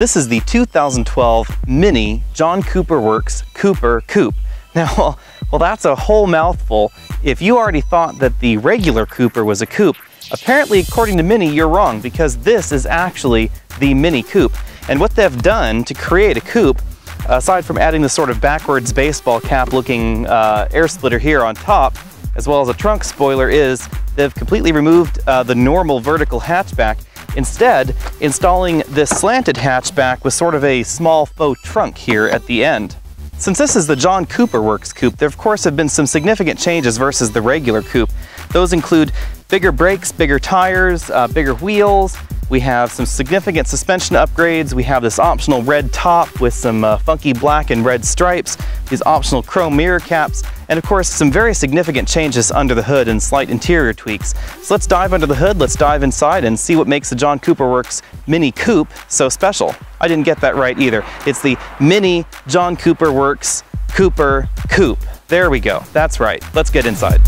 This is the 2012 Mini John Cooper Works Cooper Coupe. Now, well, that's a whole mouthful. If you already thought that the regular Cooper was a coupe, apparently, according to Mini, you're wrong, because this is actually the Mini Coupe. And what they've done to create a coupe, aside from adding this sort of backwards baseball cap looking air splitter here on top, as well as a trunk spoiler, is they've completely removed the normal vertical hatchback, instead installing this slanted hatchback with sort of a small faux trunk here at the end. Since this is the John Cooper Works Coupe, there of course have been some significant changes versus the regular coupe. Those include bigger brakes, bigger tires, bigger wheels. We have some significant suspension upgrades. We have this optional red top with some funky black and red stripes, these optional chrome mirror caps, and of course some very significant changes under the hood and slight interior tweaks. So let's dive under the hood, let's dive inside and see what makes the John Cooper Works Mini Coupe so special. I didn't get that right either. It's the Mini John Cooper Works Cooper Coupe. There we go, that's right. Let's get inside.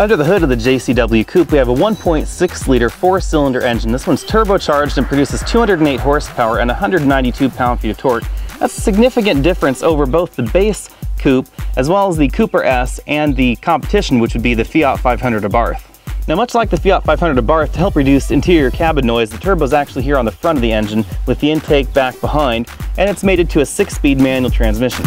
Under the hood of the JCW Coupe, we have a 1.6-liter four-cylinder engine. This one's turbocharged and produces 208 horsepower and 192 pound-feet of torque. That's a significant difference over both the base coupe, as well as the Cooper S and the competition, which would be the Fiat 500 Abarth. Now, much like the Fiat 500 Abarth, to help reduce interior cabin noise, the turbo's actually here on the front of the engine with the intake back behind, and it's mated to a 6-speed manual transmission.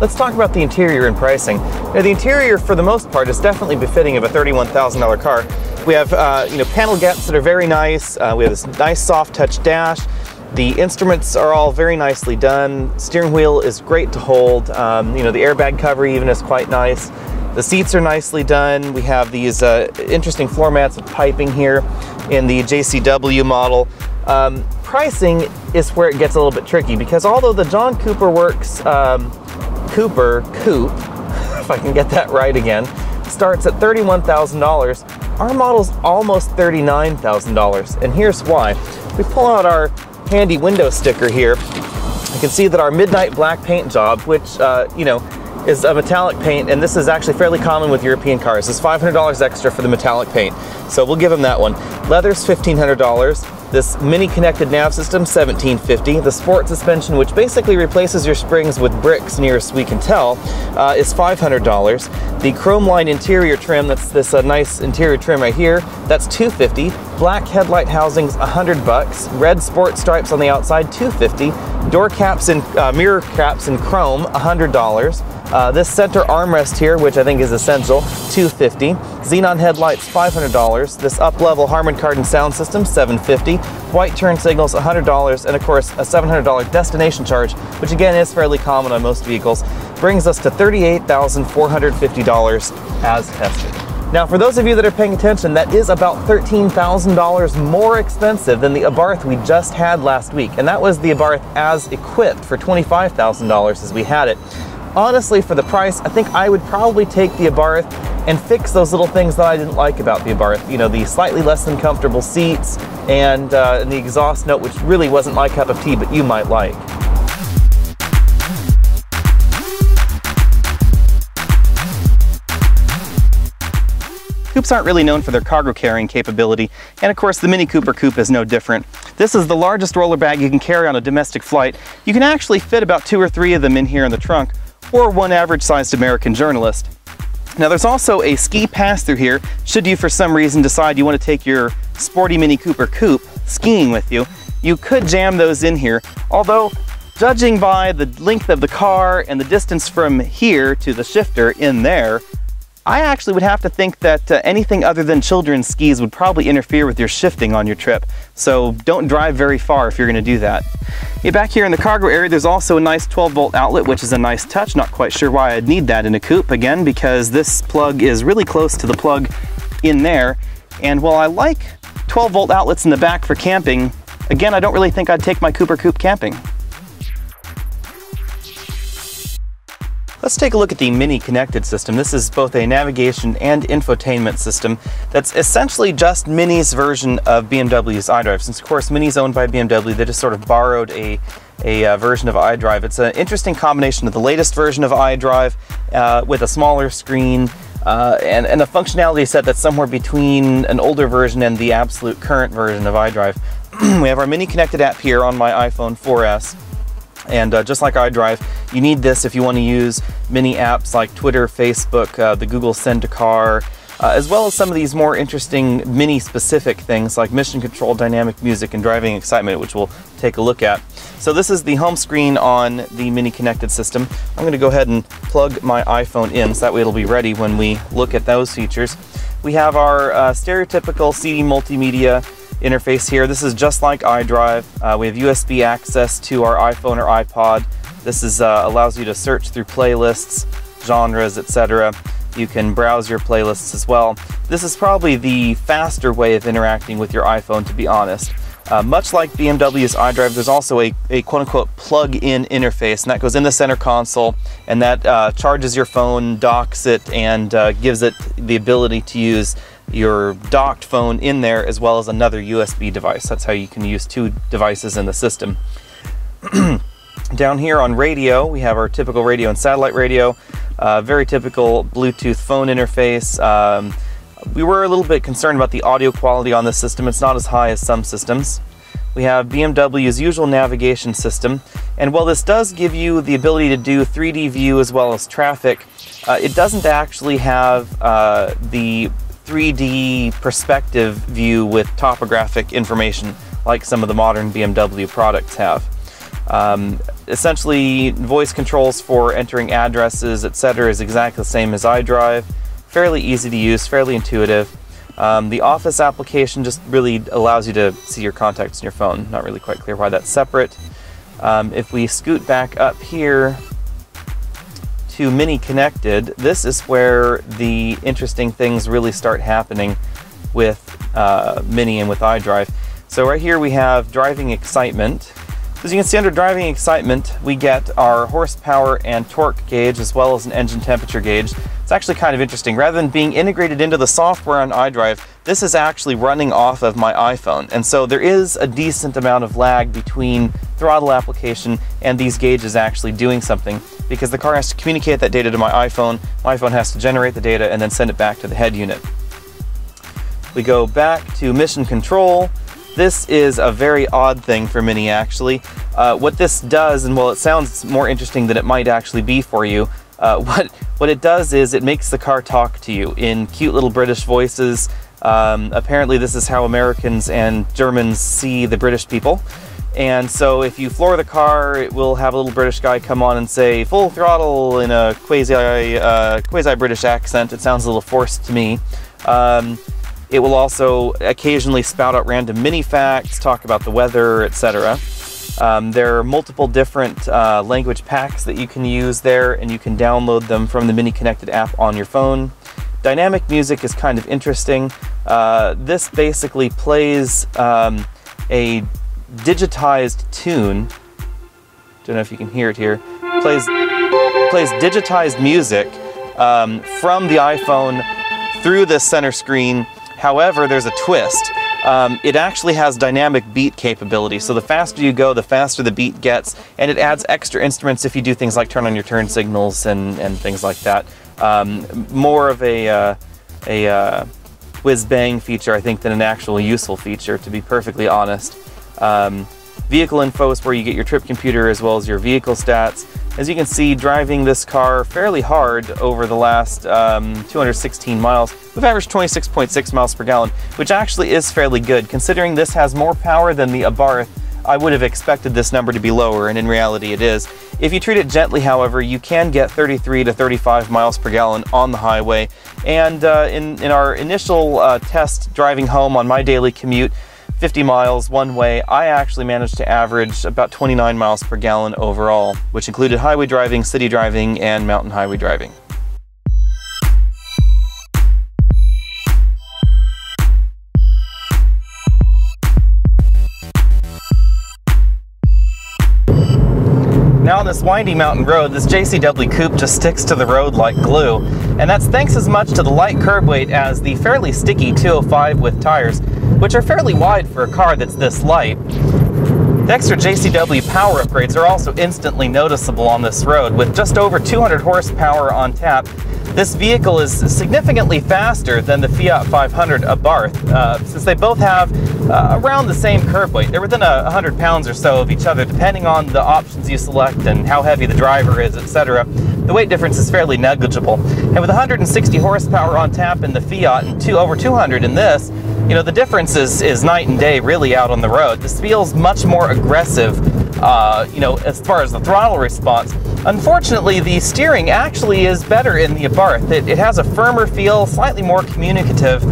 Let's talk about the interior and pricing. Now, the interior, for the most part, is definitely befitting of a $31,000 car. We have panel gaps that are very nice. We have this nice soft touch dash. The instruments are all very nicely done. Steering wheel is great to hold. The airbag cover even is quite nice. The seats are nicely done. We have these interesting floor mats with piping here in the JCW model. Pricing is where it gets a little bit tricky, because although the John Cooper Works Cooper Coupe, if I can get that right again, starts at $31,000. Our model's almost $39,000, and here's why. We pull out our handy window sticker here. You can see that our midnight black paint job, which is a metallic paint, and this is actually fairly common with European cars. It's $500 extra for the metallic paint, so we'll give them that one. Leather's $1,500. This Mini Connected nav system, $1,750. The sport suspension, which basically replaces your springs with bricks, nearest we can tell, is $500. The chrome line interior trim, that's this nice interior trim right here, that's $250. Black headlight housings, $100. Red sport stripes on the outside, $250. Door caps and mirror caps in chrome, $100. This center armrest here, which I think is essential, $250. Xenon headlights, $500. This up-level Harman Kardon sound system, $750. White turn signals, $100. And of course, a $700 destination charge, which again is fairly common on most vehicles, brings us to $38,450 as tested. Now, for those of you that are paying attention, that is about $13,000 more expensive than the Abarth we just had last week. And that was the Abarth as equipped for $25,000 as we had it. Honestly, for the price, I think I would probably take the Abarth and fix those little things that I didn't like about the Abarth. You know, the slightly less than comfortable seats and the exhaust note, which really wasn't my cup of tea, but you might like. Coupes aren't really known for their cargo carrying capability, and of course the Mini Cooper Coupe is no different. This is the largest roller bag you can carry on a domestic flight. You can actually fit about 2 or 3 of them in here in the trunk, or one average-sized American journalist. Now, there's also a ski pass-through here, should you for some reason decide you want to take your sporty Mini Cooper Coupe skiing with you. You could jam those in here, although judging by the length of the car and the distance from here to the shifter in there, I actually would have to think that anything other than children's skis would probably interfere with your shifting on your trip. So don't drive very far if you're going to do that. Yeah, back here in the cargo area, there's also a nice 12-volt outlet, which is a nice touch. Not quite sure why I'd need that in a coupe, again, because this plug is really close to the plug in there. And while I like 12-volt outlets in the back for camping, again, I don't really think I'd take my Cooper Coupe camping. Let's take a look at the Mini Connected system. This is both a navigation and infotainment system that's essentially just Mini's version of BMW's iDrive. Since, of course, Mini's owned by BMW, they just sort of borrowed a a version of iDrive. It's an interesting combination of the latest version of iDrive with a smaller screen and a functionality set that's somewhere between an older version and the absolute current version of iDrive. We have our Mini Connected app here on my iPhone 4S. And just like iDrive, you need this if you want to use mini apps like Twitter, Facebook, the Google Send to Car, as well as some of these more interesting mini-specific things like Mission Control, Dynamic Music, and Driving Excitement, which we'll take a look at. So this is the home screen on the Mini Connected system. I'm going to go ahead and plug my iPhone in, so that way it'll be ready when we look at those features. We have our stereotypical CD multimedia interface here. This is just like iDrive. We have USB access to our iPhone or iPod. This is, allows you to search through playlists, genres, etc. You can browse your playlists as well. This is probably the faster way of interacting with your iPhone, to be honest. Much like BMW's iDrive, there's also a quote-unquote plug-in interface, and that goes in the center console, and that charges your phone, docks it, and gives it the ability to use your docked phone in there as well as another USB device. That's how you can use two devices in the system. Down here on radio, we have our typical radio and satellite radio, very typical Bluetooth phone interface. We were a little bit concerned about the audio quality on this system. It's not as high as some systems. We have BMW's usual navigation system, and while this does give you the ability to do 3D view as well as traffic, it doesn't actually have the 3D perspective view with topographic information like some of the modern BMW products have. Essentially, voice controls for entering addresses, etc. is exactly the same as iDrive. Fairly easy to use, fairly intuitive. The Office application just really allows you to see your contacts in your phone. Not really quite clear why that's separate. If we scoot back up here to Mini Connected, this is where the interesting things really start happening with Mini and with iDrive. So right here we have Driving Excitement. As you can see, under Driving Excitement, we get our horsepower and torque gauge as well as an engine temperature gauge. It's actually kind of interesting. Rather than being integrated into the software on iDrive, this is actually running off of my iPhone. And so there is a decent amount of lag between throttle application and these gauges actually doing something, because the car has to communicate that data to my iPhone has to generate the data and then send it back to the head unit. We go back to Mission Control. This is a very odd thing for Mini, actually. What this does, and while it sounds more interesting than it might actually be for you, what it does is it makes the car talk to you in cute little British voices. Apparently this is how Americans and Germans see the British people. And so if you floor the car, it will have a little British guy come on and say full throttle in a quasi-British accent. It sounds a little forced to me. It will also occasionally spout out random mini facts, talk about the weather, etc. There are multiple different language packs that you can use there, and you can download them from the Mini Connected app on your phone. Dynamic music is kind of interesting. This basically plays a digitized tune. Don't know if you can hear it here. Plays digitized music from the iPhone through this center screen. However, there's a twist. It actually has dynamic beat capability, so the faster you go, the faster the beat gets, and it adds extra instruments if you do things like turn on your turn signals and things like that. More of a whiz-bang feature, I think, than an actual useful feature, to be perfectly honest. Vehicle info is where you get your trip computer as well as your vehicle stats. As you can see, driving this car fairly hard over the last 216 miles, we've averaged 26.6 miles per gallon, which actually is fairly good. Considering this has more power than the Abarth, I would have expected this number to be lower, and in reality it is. If you treat it gently, however, you can get 33 to 35 miles per gallon on the highway. And in our initial test driving home on my daily commute, 50 miles one way, I actually managed to average about 29 miles per gallon overall, which included highway driving, city driving, and mountain highway driving. Now on this windy mountain road, this JCW coupe just sticks to the road like glue, and that's thanks as much to the light curb weight as the fairly sticky 205 with tires, which are fairly wide for a car that's this light. The extra JCW power upgrades are also instantly noticeable on this road. With just over 200 horsepower on tap, this vehicle is significantly faster than the Fiat 500 Abarth, since they both have around the same curb weight. They're within 100 pounds or so of each other, depending on the options you select and how heavy the driver is, etc. The weight difference is fairly negligible. And with 160 horsepower on tap in the Fiat and over 200 in this, you know, the difference is night and day really out on the road. This feels much more aggressive, you know, as far as the throttle response. Unfortunately, the steering actually is better in the Abarth. It has a firmer feel, slightly more communicative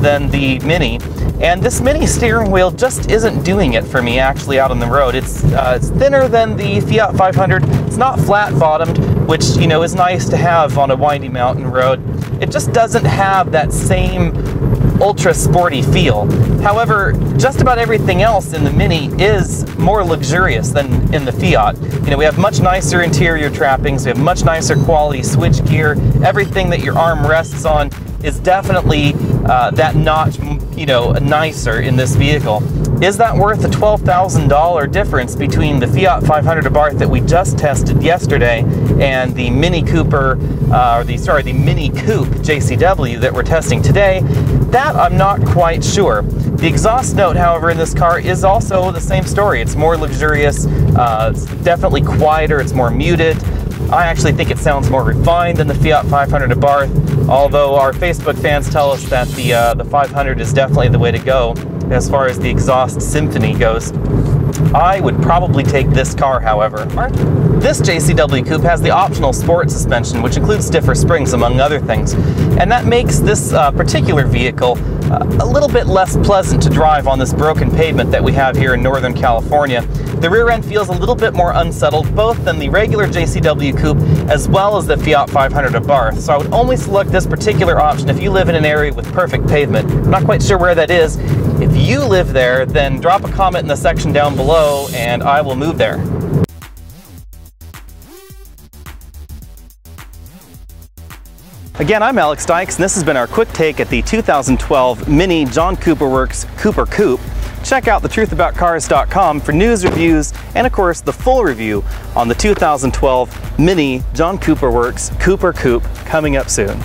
than the Mini. And this Mini steering wheel just isn't doing it for me actually out on the road. It's thinner than the Fiat 500. It's not flat bottomed, which, you know, is nice to have on a windy mountain road. It just doesn't have that same ultra sporty feel. However, just about everything else in the Mini is more luxurious than in the Fiat. You know, we have much nicer interior trappings, we have much nicer quality switch gear. Everything that your arm rests on is definitely that notch, you know, nicer in this vehicle. Is that worth the $12,000 difference between the Fiat 500 Abarth that we just tested yesterday and the Mini Cooper, the Mini Coupe JCW that we're testing today? That I'm not quite sure. The exhaust note, however, in this car is also the same story. It's more luxurious, it's definitely quieter, it's more muted. I actually think it sounds more refined than the Fiat 500 Abarth, although our Facebook fans tell us that the 500 is definitely the way to go as far as the exhaust symphony goes. I would probably take this car, however. This JCW Coupe has the optional sport suspension, which includes stiffer springs, among other things, and that makes this particular vehicle a little bit less pleasant to drive on this broken pavement that we have here in Northern California. The rear end feels a little bit more unsettled, both than the regular JCW Coupe as well as the Fiat 500 Abarth, so I would only select this particular option if you live in an area with perfect pavement. I'm not quite sure where that is. If you live there, then drop a comment in the section down below and I will move there. Again, I'm Alex Dykes, and this has been our quick take at the 2012 Mini John Cooper Works Cooper Coupe. Check out thetruithaboutcars.com for news, reviews, and of course the full review on the 2012 Mini John Cooper Works Cooper Coupe coming up soon.